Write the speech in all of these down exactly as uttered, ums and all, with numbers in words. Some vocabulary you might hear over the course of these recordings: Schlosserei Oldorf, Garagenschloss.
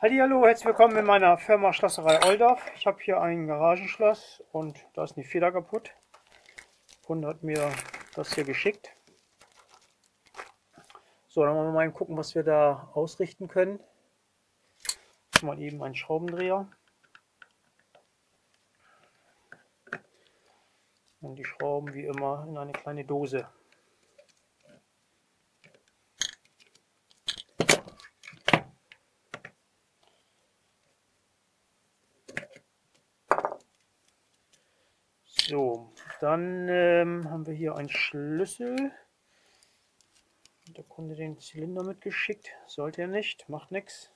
Hallihallo, herzlich willkommen in meiner Firma Schlosserei Oldorf. Ich habe hier ein Garagenschloss und da ist eine Feder kaputt. Kunde hat mir das hier geschickt. So, dann wollen wir mal gucken, was wir da ausrichten können. Mal eben einen Schraubendreher. Und die Schrauben wie immer in eine kleine Dose. So, dann ähm, haben wir hier einen Schlüssel. Der Kunde den Zylinder mitgeschickt. Sollte er nicht, macht nichts.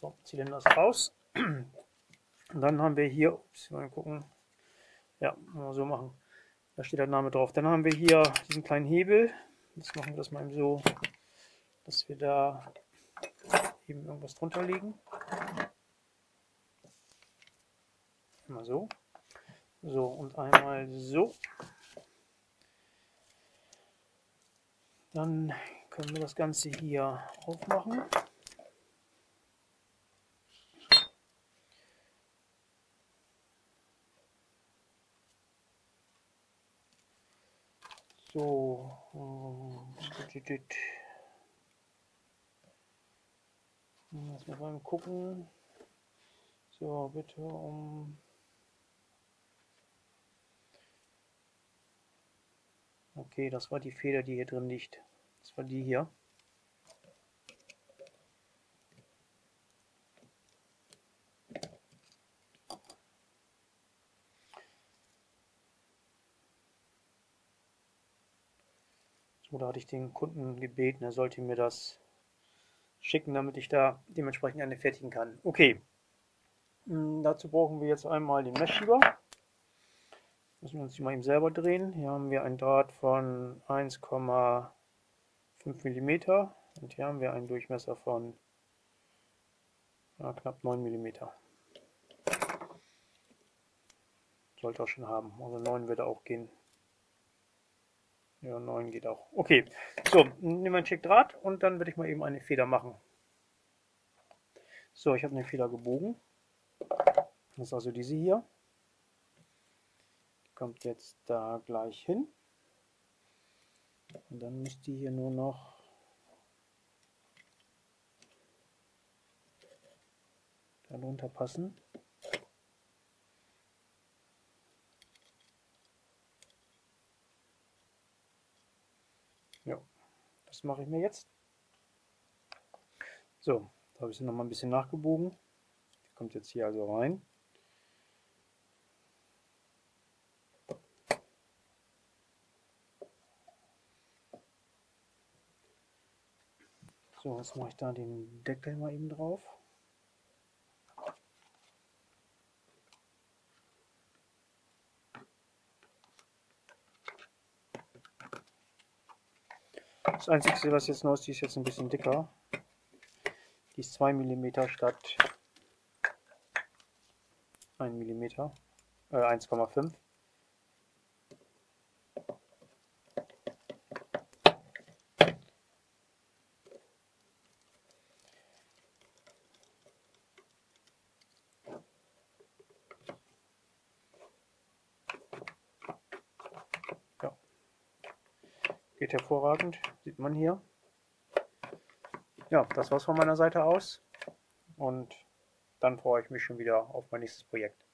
So, Zylinder ist raus. Und dann haben wir hier, ups, mal gucken. Ja, mal so machen. Da steht der Name drauf. Dann haben wir hier diesen kleinen Hebel. Jetzt machen wir das mal eben so, dass wir da eben irgendwas drunter legen. Einmal so. So und einmal so. Dann können wir das Ganze hier aufmachen. So. Lass mal beim gucken. So, bitte um. Okay, das war die Feder, die hier drin liegt. Das war die hier. So, da hatte ich den Kunden gebeten, er sollte mir das schicken, damit ich da dementsprechend eine fertigen kann. Okay, hm, dazu brauchen wir jetzt einmal den Messschieber. Müssen wir uns die mal eben selber drehen. Hier haben wir einen Draht von eins Komma fünf Millimeter und hier haben wir einen Durchmesser von ja, knapp neun Millimeter. Sollte auch schon haben, also neun würde auch gehen. Ja, neun geht auch. Okay, so, nehmen wir einen Stück Draht und dann werde ich mal eben eine Feder machen. So, ich habe eine Feder gebogen. Das ist also diese hier. Die kommt jetzt da gleich hin. Und dann müsste die hier nur noch... da drunter passen. Ja, das mache ich mir jetzt. So, da habe ich sie nochmal ein bisschen nachgebogen. Die kommt jetzt hier also rein. So, jetzt mache ich da den Deckel mal eben drauf. Das einzige, was jetzt noch ist, die ist jetzt ein bisschen dicker. Die ist zwei Millimeter statt ein Millimeter, äh eins Komma fünf. Geht hervorragend, sieht man hier. Ja, das war's von meiner Seite aus und dann freue ich mich schon wieder auf mein nächstes Projekt.